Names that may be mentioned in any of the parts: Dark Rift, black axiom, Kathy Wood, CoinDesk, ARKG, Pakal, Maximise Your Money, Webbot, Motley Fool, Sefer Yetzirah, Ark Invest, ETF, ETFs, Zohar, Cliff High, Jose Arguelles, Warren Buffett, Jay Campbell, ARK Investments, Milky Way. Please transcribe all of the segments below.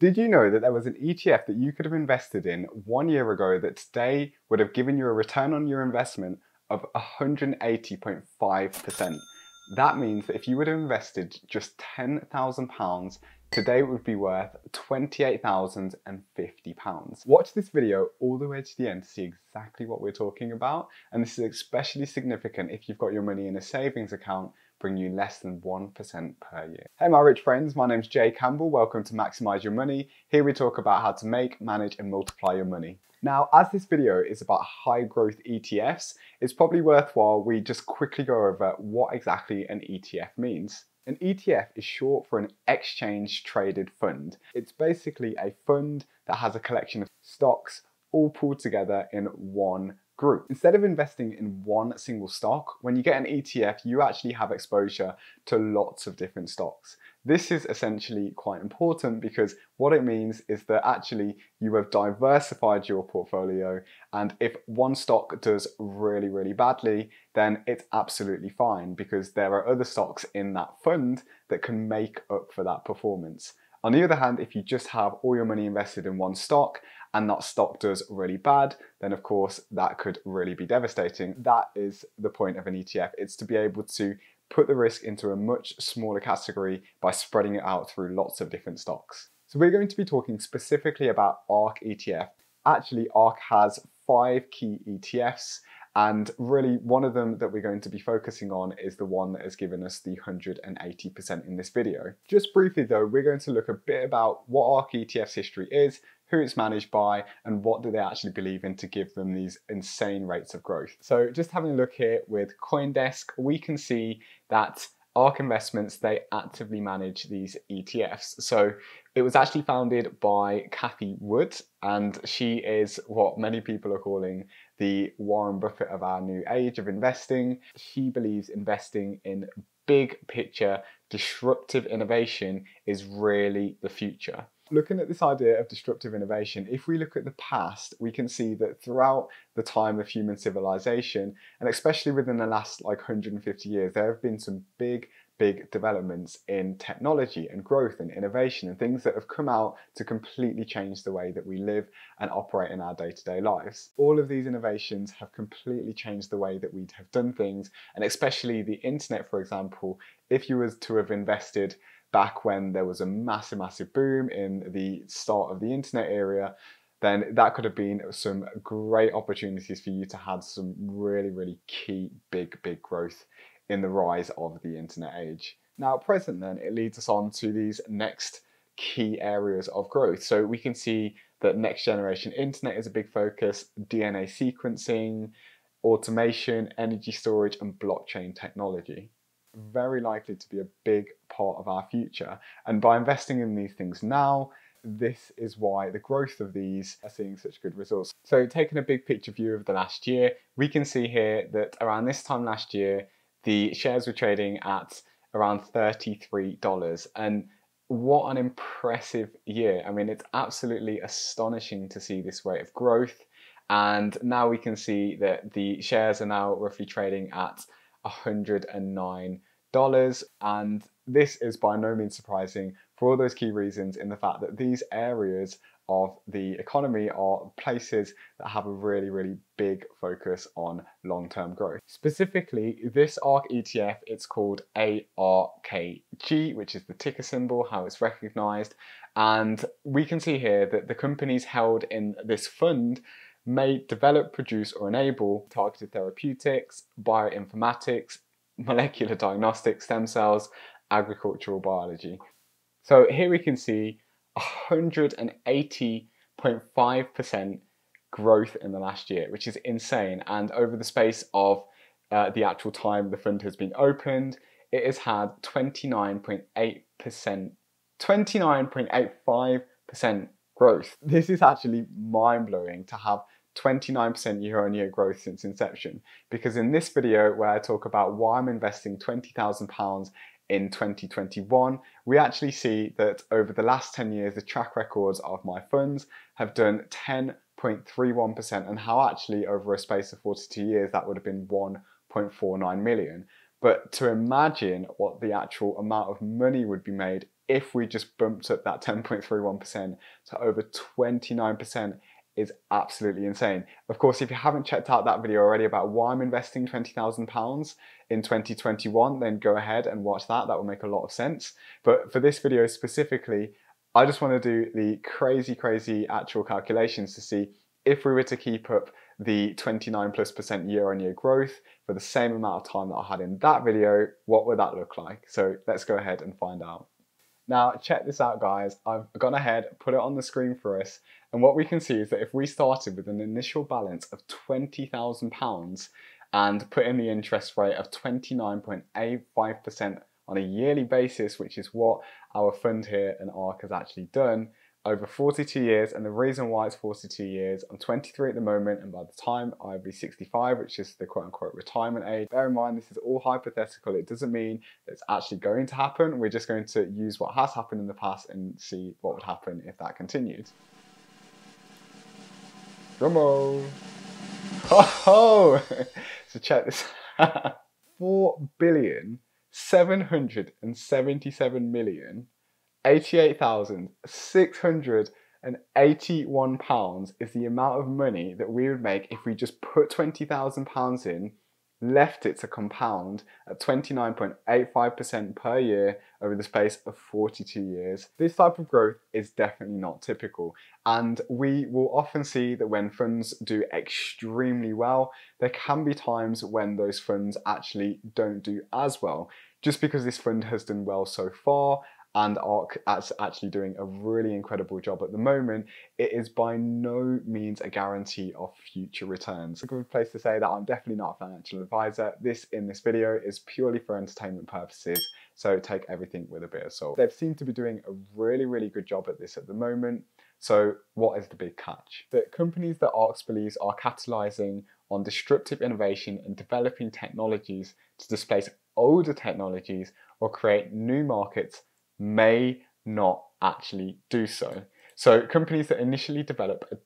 Did you know that there was an ETF that you could have invested in 1 year ago that today would have given you a return on your investment of 180.5%? That means that if you would have invested just £10,000, today it would be worth £28,050. Watch this video all the way to the end to see exactly what we're talking about. And this is especially significant if you've got your money in a savings account, bring you less than 1% per year. Hey my rich friends, my name's Jay Campbell. Welcome to Maximize Your Money. Here we talk about how to make, manage and multiply your money. Now, as this video is about high growth ETFs, it's probably worthwhile we just quickly go over what exactly an ETF means. An ETF is short for an exchange traded fund. It's basically a fund that has a collection of stocks all pulled together in one group. Instead of investing in one single stock, when you get an ETF, you actually have exposure to lots of different stocks. This is essentially quite important because what it means is that actually you have diversified your portfolio, and if one stock does really, really badly, then it's absolutely fine because there are other stocks in that fund that can make up for that performance. On the other hand, if you just have all your money invested in one stock and that stock does really bad, then of course that could really be devastating. That is the point of an ETF. It's to be able to put the risk into a much smaller category by spreading it out through lots of different stocks. So we're going to be talking specifically about ARK ETF. Actually, ARK has 5 key ETFs, and really one of them that we're going to be focusing on is the one that has given us the 180% in this video. Just briefly though, we're going to look a bit about what ARK ETF's history is, who it's managed by, and what do they actually believe in to give them these insane rates of growth. So just having a look here with CoinDesk, we can see that ARK Investments, they actively manage these ETFs. So it was actually founded by Kathy Wood, and she is what many people are calling the Warren Buffett of our new age of investing. She believes investing in big picture, disruptive innovation is really the future. Looking at this idea of disruptive innovation, if we look at the past, we can see that throughout the time of human civilization, and especially within the last 150 years, there have been some big developments in technology and growth and innovation and things that have come out to completely change the way that we live and operate in our day-to-day lives. All of these innovations have completely changed the way that we have done things, and especially the internet, for example. If you were to have invested back when there was a massive boom in the start of the internet era, then that could have been some great opportunities for you to have some really key big growth in the rise of the internet age. Now at present then, it leads us on to these next key areas of growth. So we can see that next generation internet is a big focus, DNA sequencing, automation, energy storage and blockchain technology. Very likely to be a big part of our future, and by investing in these things now, this is why the growth of these are seeing such good results. So taking a big picture view of the last year, we can see here that around this time last year, the shares were trading at around $33, and what an impressive year. I mean, it's absolutely astonishing to see this rate of growth, and now we can see that the shares are now roughly trading at $109, and this is by no means surprising for all those key reasons in the fact that these areas of the economy are places that have a really big focus on long-term growth. Specifically, this ARK ETF, it's called ARKG, which is the ticker symbol, how it's recognized, and we can see here that the companies held in this fund may develop, produce or enable targeted therapeutics, bioinformatics, molecular diagnostics, stem cells, agricultural biology. So here we can see 180.5% growth in the last year, which is insane. And over the space of the actual time the fund has been opened, it has had 29.85% growth. This is actually mind-blowing to have 29% year-on-year growth since inception, because in this video where I talk about why I'm investing £20,000 in 2021, we actually see that over the last 10 years, the track records of my funds have done 10.31%, and how actually over a space of 42 years, that would have been 1.49 million. But to imagine what the actual amount of money would be made if we just bumped up that 10.31% to over 29% is absolutely insane. Of course, if you haven't checked out that video already about why I'm investing £20,000 in 2021, then go ahead and watch that. That will make a lot of sense. But for this video specifically, I just want to do the crazy actual calculations to see if we were to keep up the 29+% year-on-year growth for the same amount of time that I had in that video, what would that look like? So let's go ahead and find out. Now check this out, guys. I've gone ahead, put it on the screen for us, and what we can see is that if we started with an initial balance of £20,000 and put in the interest rate of 29.85% on a yearly basis, which is what our fund here in ARK has actually done over 42 years, and the reason why it's 42 years, I'm 23 at the moment, and by the time I'll be 65, which is the quote-unquote retirement age, bear in mind this is all hypothetical, it doesn't mean that it's actually going to happen, we're just going to use what has happened in the past and see what would happen if that continued. Drumroll! Ho ho! So check this out. 4,777,088,681 pounds is the amount of money that we would make if we just put £20,000 in, left it to compound at 29.85% per year over the space of 42 years. This type of growth is definitely not typical, and we will often see that when funds do extremely well, there can be times when those funds actually don't do as well. Just because this fund has done well so far, and ARK is actually doing a really incredible job at the moment, it is by no means a guarantee of future returns. A good place to say that I'm definitely not a financial advisor. This in this video is purely for entertainment purposes, so take everything with a bit of salt. They've seemed to be doing a really good job at this at the moment, so what is the big catch? That companies that ARK believes are capitalizing on disruptive innovation and developing technologies to displace older technologies or create new markets may not actually do so. So companies that initially develop a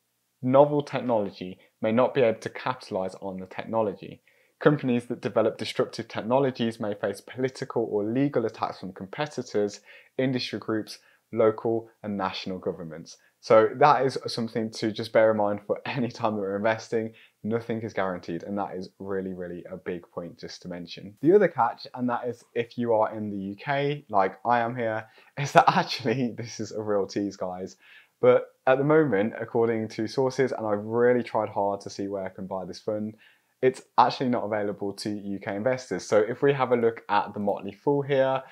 novel technology may not be able to capitalize on the technology. Companies that develop disruptive technologies may face political or legal attacks from competitors, industry groups, local and national governments. So that is something to just bear in mind for any time that we're investing. Nothing is guaranteed, and that is really a big point just to mention. The other catch, and that is if you are in the UK, like I am here, is that actually this is a real tease, guys. But at the moment, according to sources, and I've really tried hard to see where I can buy this fund, it's actually not available to UK investors. So if we have a look at the Motley Fool here,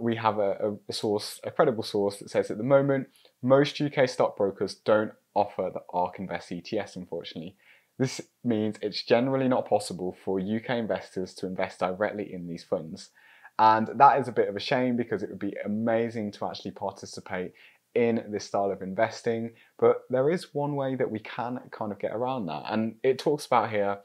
we have a credible source that says at the moment, most UK stockbrokers don't offer the ARK Invest ETFs, unfortunately. This means it's generally not possible for UK investors to invest directly in these funds. And that is a bit of a shame because it would be amazing to actually participate in this style of investing. But there is one way that we can kind of get around that. And it talks about here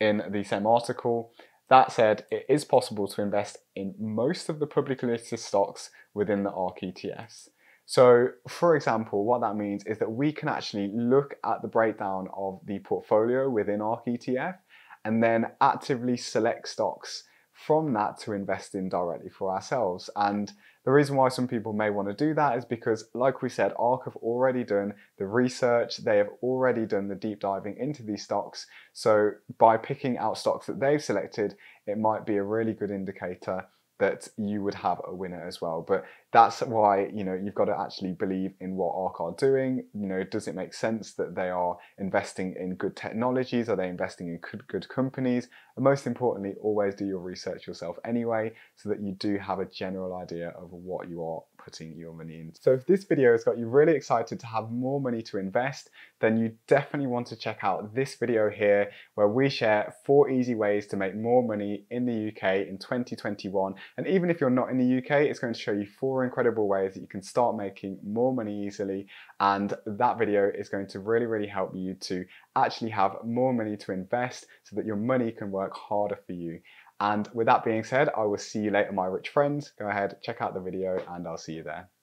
in the same article. That said, it is possible to invest in most of the publicly listed stocks within the ARK ETFs. So, for example, what that means is that we can actually look at the breakdown of the portfolio within ARK ETF and then actively select stocks from that to invest in directly for ourselves. And the reason why some people may want to do that is because, like we said, ARK have already done the research, they have already done the deep diving into these stocks, so by picking out stocks that they've selected, it might be a really good indicator that you would have a winner as well. But that's why, you know, you've got to actually believe in what ARK are doing. You know, does it make sense that they are investing in good technologies? Are they investing in good companies? And most importantly, always do your research yourself anyway, so that you do have a general idea of what you are putting your money in. So if this video has got you really excited to have more money to invest, then you definitely want to check out this video here, where we share 4 easy ways to make more money in the UK in 2021. And even if you're not in the UK, it's going to show you 4 incredible ways that you can start making more money easily. And that video is going to really help you to actually have more money to invest so that your money can work harder for you. And with that being said, I will see you later, my rich friends. Go ahead, check out the video, and I'll see you there.